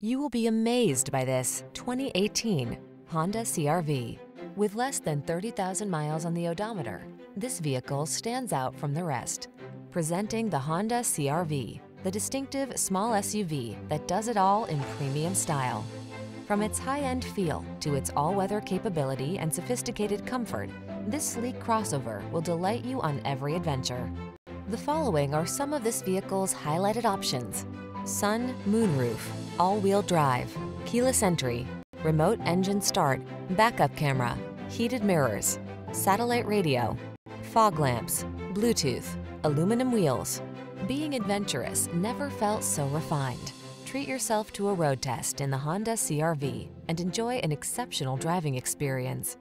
You will be amazed by this 2018 Honda CR-V. With less than 30,000 miles on the odometer, this vehicle stands out from the rest. Presenting the Honda CR-V, the distinctive small SUV that does it all in premium style. From its high-end feel to its all-weather capability and sophisticated comfort, this sleek crossover will delight you on every adventure. The following are some of this vehicle's highlighted options: sun, moonroof, all-wheel drive, keyless entry, remote engine start, backup camera, heated mirrors, satellite radio, fog lamps, Bluetooth, aluminum wheels. Being adventurous never felt so refined. Treat yourself to a road test in the Honda CR-V and enjoy an exceptional driving experience.